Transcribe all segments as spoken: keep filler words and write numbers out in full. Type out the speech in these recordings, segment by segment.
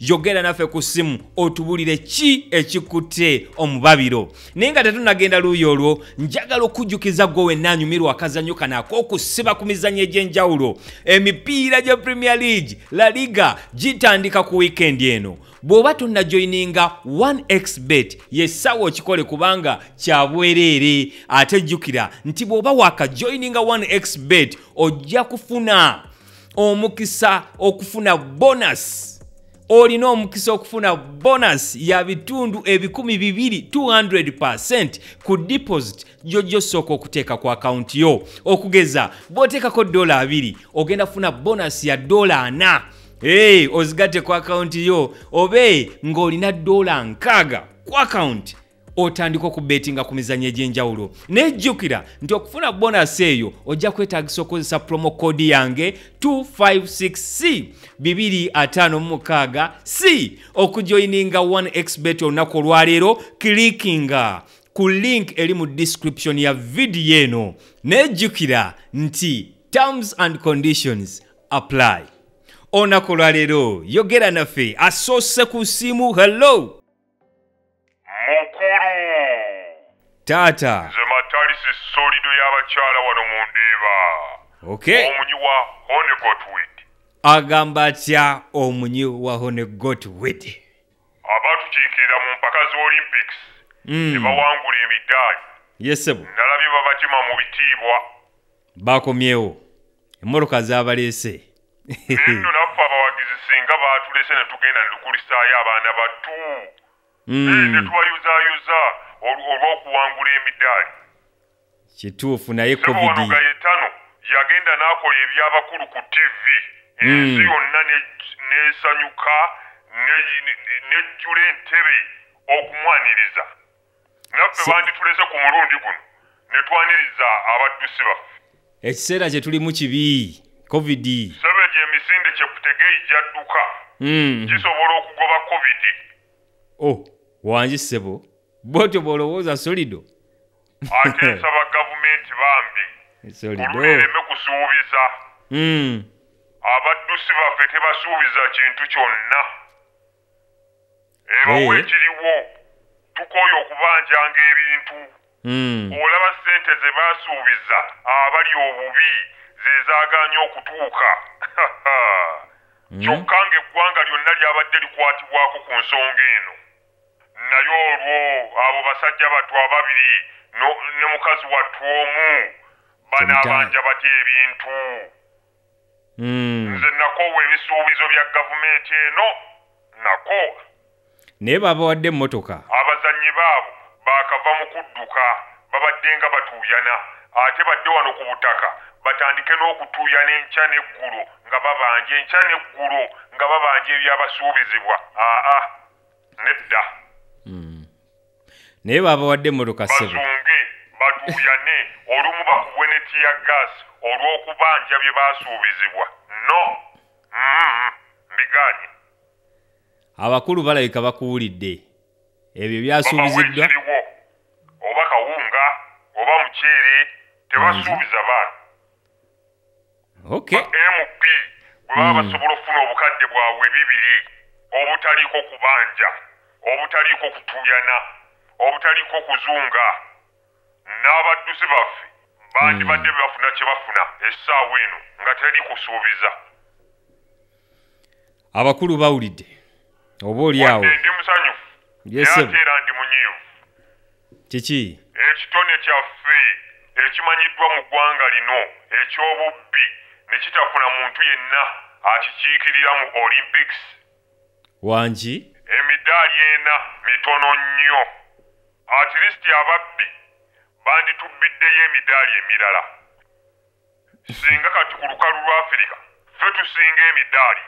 Jogera naffe ku simu otubulire ki ekikutte omubabiro. Naye nga tetunagenda luuyi olwo, njagala okujjukiza gwe wennaanyumirwa akazannyo kano ak'okusiba ku mizannyo egy'enjawulo. Emipiira gya Premier League, La Liga gitandika ku wiikendi eno. Bw'oba tonnajoyininga one X Bet yessaawa okikole kubanga kya bwereere. Ate jjukira nti bw'oba waakajoyininga one X Bet ojja kufuna omukisa okufuna bonus. Oli no omukisa okufuna bonus ya bitundu ebikumi bibiri two hundred percent ku deposit jojo soko okuteeka ku account yo. Okugeza boteka ko dola abiri ogenda funa bonus ya dola na. Hey, ozigate ku account yo obe ngolina dola nkaga ku account. Otandiko kubetinga ku mizannyo egy'enjawulo. Nejjukira nti okufuna bonus eyo ojja kwetaagisa okukozesa promo code yange two five six C bibiri atano mukaaga C okujoyininga one X Bet olunaku olwaleero kilikinga ku link eri mu description ya video eno. Nejjukira nti terms and conditions apply. Olunaku olwaleero yogera naffe asoose ku simu. Hello Tata. Zematali si solido y'abakyala wano mundeeba. Okay. Omunyi wa Hone Godwit. Agamba atya omunyi wa Hone Godwit. Abatukiikirira mu mpaka z'Olympics. Mm. Ne bawangula emidaali. Yesebo. Nalabye babakima mu bitiibwa. Bakomyewo. Emmoroka z'abaleese. Nno naffe abawagizi singa baatuleese ne tugenda ne tukulisaayo abaana batu. Mm. Ne tubayuzaayuza olw'okuwangula emidaali. Kituufu naye COVID. Nga yetano yagenda n'akola eby'abakulu ku T V. Ensi yonna n'esanyuka n'ejjula entebe okumwaniriza. Naffe banditulese ku mulundi guno ne twaniriza abaddusi baffe. Ekiseera kye tulimu kibi. COVID. Sebe gy'emisinde kyekutegeeyi gyadduka. Gisobola okugoba COVID. Oh, wangi ssebo. Boto bolowooza solido. Ate nsaba gavumenti bambi. Solido. Oluleme kusuubiza. Mm. Abaddusi baffe tebasuubiza kintu kyonna. Ebawa ekiriwo tukooye okubanjanga ebintu. Mm. Olaba ssente ze basuubiza abali obubi ze zaagaanye okutuuka. Kyokka ng'eggwanga lyonna lyabadde likwatibwako ku nsonga eno. Nayo olwo abo basajja batu ababiri no, ne mukazi watu omu banaabanja batya ebintu. Mm. Nze nakoowa ebisuubizo bya gavumenti eno nakoowa. Naye babawadde emmotoka. Abazannyi baabo baakava mu kudduka babadde nga batuuyana ate badde wano ku butaka batandike n'okutuuyana enkya n'eggulo nga babanja enkya n'eggulo nga babanja ebyabasuubizibwa. Aa nedda. Naye babawadde emmotoka ssebo. Bazunge, batuuyane, olumu bakuwe ne tiya gaasi olw'okubanja bye baasuubizibwa. No, mbigaanye. Abakulu balabika bakuwulidde. Ebyo byasuubiziddwa. Oba kawunga, oba muceere, tebasuubiza baana. Okay. M P bwe baba basobola okufuna obukadde bwabwe bibiri obutaliiko kubanja, obutaliiko kutuuyana. Obutaliko kuzunga n'abaddusi baffe bandibadde bafuna kye bafuna essaawa eno nga teri kusuubiza. Abakulu bawulidde oba oli awo. Ndi musanyufu era ndi munyiivu. Kiki ekitone kyaffe ekimanyiddwa mu ggwanga lino eky'obubbi ne kitafuna muntu yenna akikiikirira mu Olympics. Wangi emidaali ena mitono nnyo. At least ababbi banditubiddeyo emidaali emirala. Singa kati ku lukalu lwa Afirika ffe tusinga emidaali.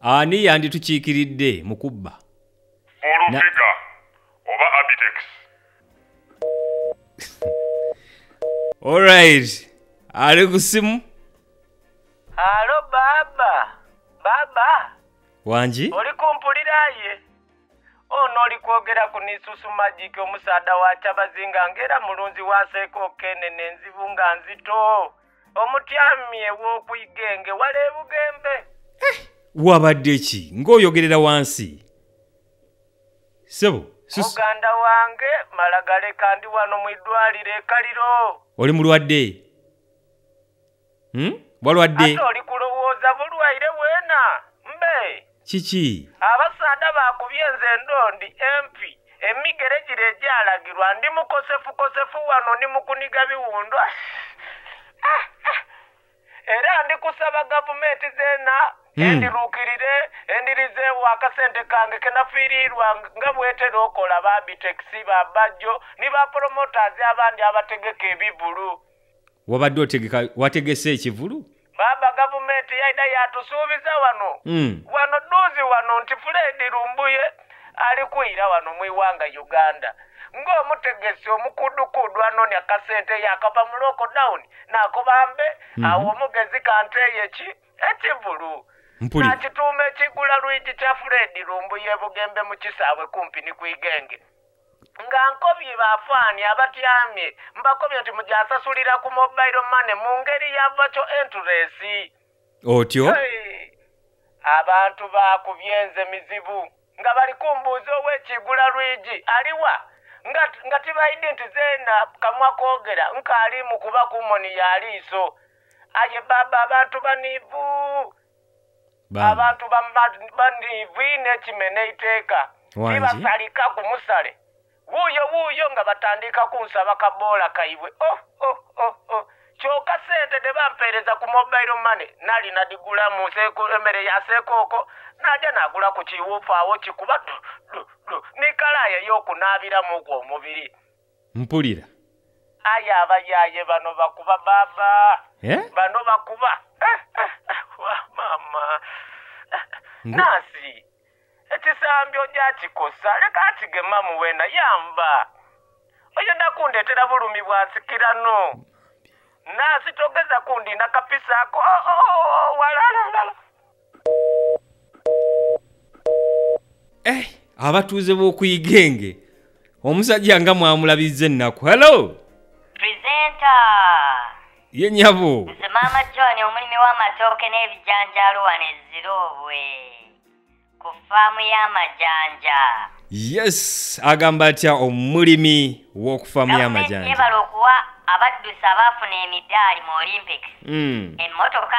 Ani yanditukiikiridde mu kubba? Olubiga oba Abitex. Alright. Ali ku simu? Halo baba. Baba. Wangi? Oli kumpulira ye? Ono oli kwogera ku Nisusu Magic omusaadda wa Kyabazinga ng'era mulunzi waaseeko okene n'enzibu nga nzito. Omutyami ew'okuyigenge wala ebugembe. wabadde ki ng'oyogerera wansi sebo muganda wange malagaleka ndi wano mu ddwaliro ekaliro oli mulwadde hmm balwadde ate oli kulowooza bulwaire weena mbe kiki abasaada baakubye nze ndondi empi emigere gire gyalagirwa ndi mukosefu kosefu wano ndi mukuniga biwundwa era ndi kusaba gavumenti zeena endiruukirire endirizeewo akasente kange kenafiirirwa nga bwetera okola ba bitexi ba bajjo ni ba promoters abandi abategeka ebivulu wabadde otegeka wategese ekivulu baba gavumenti yayida yatusuubiza wano wano dduuzi wano nti Fred Lumbuye ali kuyira wano mu iwanga Uganda ng'omutegesi omukudukudu anoonya akasente yakava mu lockdown n'akobambe awo omugezi kanteeyo ki ekivulu nakituuma ekigula lwigi kya Fred Lumbuye Bugembe mu kisaabwe kumpi ni kuyigenge nga nkobye baafaani abatyamye mbakobye nti mugyasasulira ku mobile money mu ngeri ya virtual interest otyo abantu baakubyenze mizibu nga bali kumbuuza ow'ekigula lwigi aliwa nga nga tibaidde nti zeena kamwa kwogera nkaali mu kuba kumoni yaliiso aye baba abantu banivu abantu banivu nekimene iteeka tibasalika ku musale wuuyo wuuyo nga batandika kunsaba kaboola kaibwe oh oh oh oh kyokka ssente tebampeereza ku mobile money nalina digula mu emmere ya sekooko najja nagula ku kiwuufu awo kikuba nikalaaya y'okunaabiramuku omubiri mpulira aye abayaaye bano bakuba baba bano bakuba wamama naasi ekisambyo gyakikosa leka kigema muwenda yamba oyenda kundeetera bulumi bwansikira no naasi togeza kundinda kapisa ako walalala abatuuze b'okuyigenge omusajja nga mwamulabizza ennaku hello presenter yenyabo nze maama John omulimi w'amatooke n'ebijanjaalo wano ezziroobwe ku ffaamu y'amajanja yes agamba atya omulimi w'okufaamu y'amajanja yebala okuwa abaddusi abaafuna emidaali mu Olympics emmotoka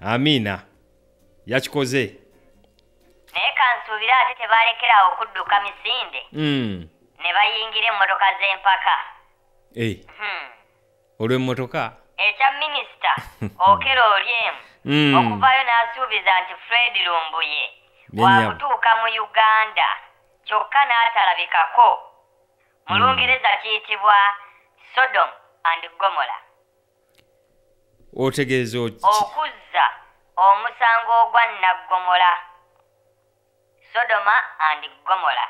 amiina yakikoze naye kansuubira ate tebaalekeraawo okudduka misinde ne bayingira emmotoka z'empaka olw'emmotoka ekya minisita Okero Oryem okuvaayo n'asuubiza nti Fred Lumbuye waakutuuka mu Uganda kyokka n'atalabikako mu Lungereza kiyitibwa Sodom and Gomora otegeeza okuzza omusango ogwa Naggomola Sodoma and Gomora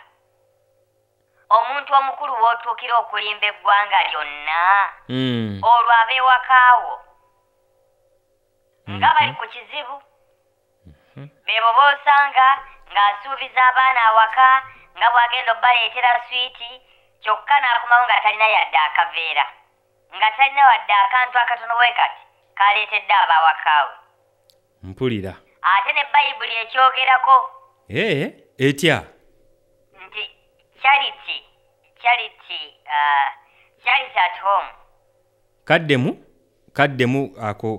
omuntu omukulu w'otuukira okulimba eggwanga lyonna olwo abeewakaawo nga bali ku kizibu beebo boosanga ng'asuubiza abaana awaka nga bw'agenda obbaleetera swiiti kyokka n'akomawo nga talina yadde akaveera nga talina wadde akantu akatono bwe kati kaleetedde abaawakaawe mpulira ate ne Bayibuli ekyogerako ee etya nti charity charity uh, charity at home kaddemu kaddemu ako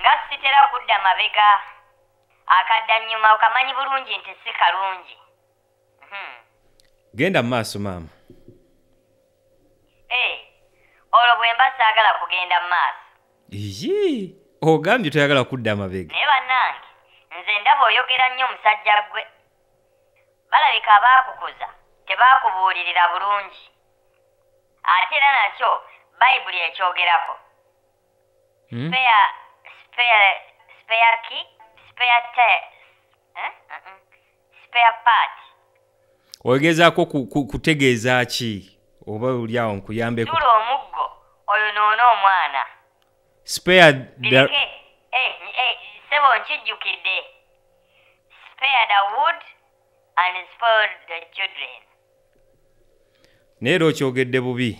nga sitera kudda mabega akadda nnyuma okamanyi bulungi nti si kalungi hmm. Genda maaso maama hey, olwo bwe mba saagala kugenda maaso iyi ogambye toyagala kudda mabega naye bannange nze ndaba oyogera nnyo musajja ggwe balabika baakukuza tebaakubuulirira bulungi ate era nakyo Bayibuli ekyogerako spare part ogezaako kutegeeza ki oba oliawo nkuyambeko tula omuggo oyo noona omwana spare sebo nkijjukidde spare the wood and spoil the children neero okyogedde bubi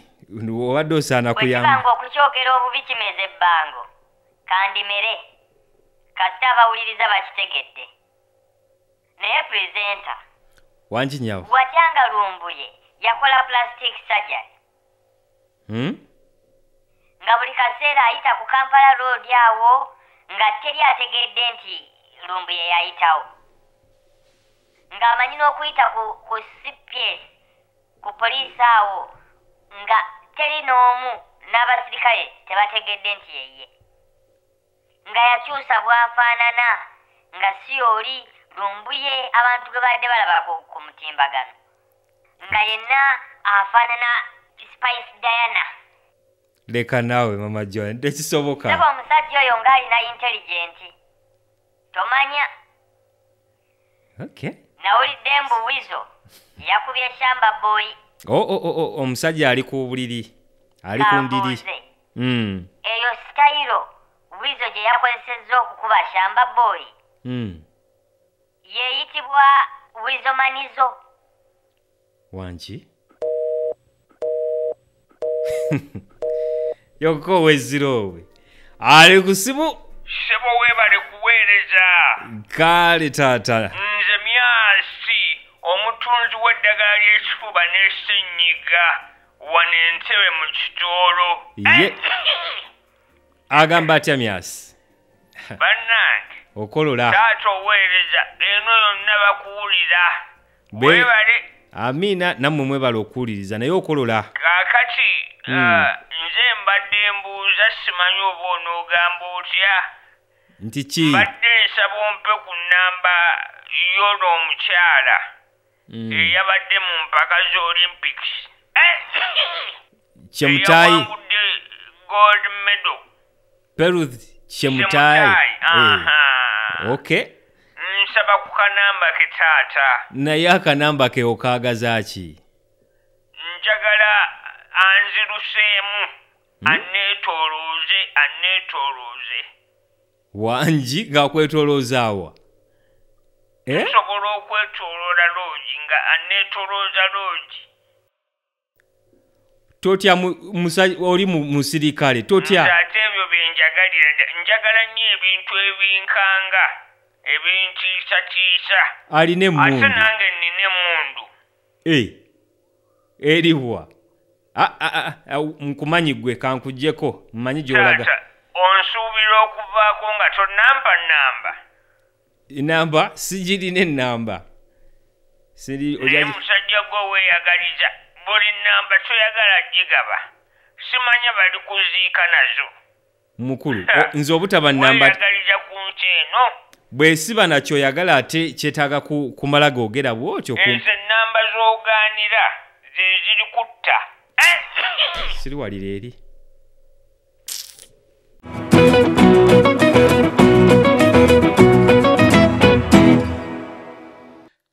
obadde osaana kuyamba okukyogera obubi kimeze ebbango kandimere kasita abawuliriza bakitegedde center. Wanji nyawo. Wajanga Lumbuye yakola plastic surgery. Hmm? Nga buli kaseera ayita ku Kampala road yawo nga teri ategedde nti Lumbuye yayitawo. Nga amanyino okuyita ku, ku C P S ku poliisi awo nga teri n'omu n'abasirikale tebategedde nti yeye. Nga yakyusa bwafaanana nga siyoli Lumbuye abantu gwe badde balabako ku mutimbagano. Nga yenna afaanana Spice Diana. Leka nawe mama John tekisoboka. Naba omusajja oyo ng'alina intelligenti. Tomanya. Okay. Nawulidde mbu wizo yakubye shamba boy. Oh oh oh oh omusajja ali ku buliri. Ali ku ndiri. Mm. Eyo style wizo gye yakozesezza okukuba shamba boy. Mm. Yeeyitibwa wizo manizo. Wanji. Yoko we zero we. Ali kusimu. Sebo webale kuweereza. Kale tata. Nze myasi omutunzi w'eddagala ly'ekifuba n'essennyiga wano Entebbe mu kitoolo. Ye. Agamba atya myasi? Bannange. Okolola. Taata oweereza eno yonna bakuwulira. Webale. Amina nammwe mwebale okuwuliriza naye okolola. Kaakati. Nze mbadde mbuuza simanyi oba onoogamba otya. Nti ki? Mbadde nsaba ompe ku nnamba y'ono omukyala eyabadde mu mpaka z'Olympics. Kyemutayi. Eyawangudde gold medal. Peruth Kyemutayi. Okay. Nsaba ku kanamba ke taata. Naye akanamba ke okaagaza ki? Njagala anziruseemu. Anneetolooze, anneetolooze. Wanji gakwetolozaawa. Eh? Nsobola okwetoloola loogi nga anneetolooza loogi. Totya oli musirikale, totya. Ate ebyo bye njagalira. Njagala nnyo ebintu ebinkanga, ebintiisatiisa. Alina emmundu. Ate nange nnina emmundu. Eh, eriwa. Ah ah ah mkumanyi gwe kankujeko mmanyi gyolaga onsuubira okuvaako nga tonnampa namba namba sijirine namba siri ojaji musajja gwe weeyagaliza buli namba toyagala gigaba simanya bali kuziika nazo mukulu nze obutaba namba weeyagaliza kunki eno bwe siba nakyo yagala ate kyetaaga kumala googera bwotyo ezo namba z'ogaanira ze ziri kutta. Siri walire eri.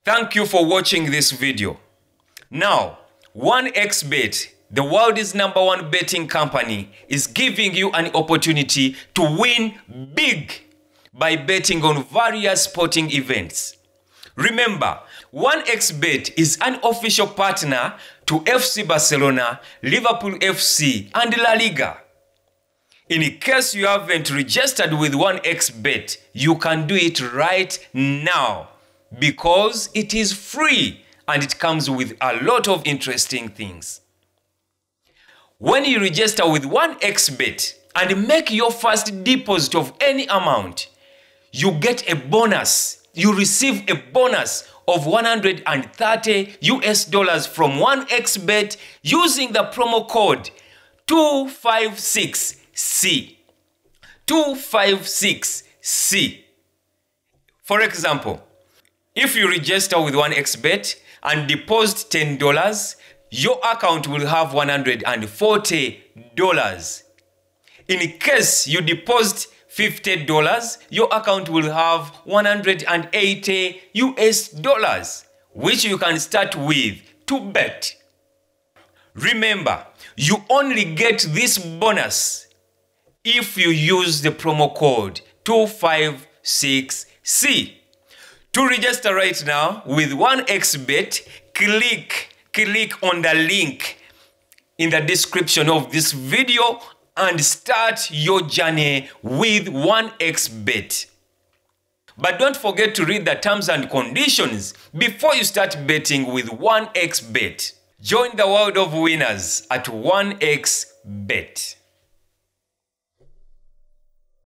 Thank you for watching this video. Now, one X Bet, the world's number one betting company, is giving you an opportunity to win big by betting on various sporting events. Remember, one X Bet is an official partner to F C Barcelona, Liverpool F C, and La Liga. In case you haven't registered with one X Bet, you can do it right now because it is free and it comes with a lot of interesting things. When you register with one X Bet and make your first deposit of any amount, you get a bonus. You receive a bonus of one hundred thirty US dollars from one X Bet using the promo code two five six C. two five six C. For example, if you register with one X Bet and deposit ten dollars, your account will have one hundred forty dollars. In case you deposit fifty dollars, your account will have one hundred eighty US dollars, which you can start with to bet. Remember, you only get this bonus if you use the promo code two five six C. To register right now with one X Bet, click, click on the link in the description of this video and start your journey with one X Bet. But don't forget to read the terms and conditions before you start betting with one x bet. Join the world of winners at one x bet.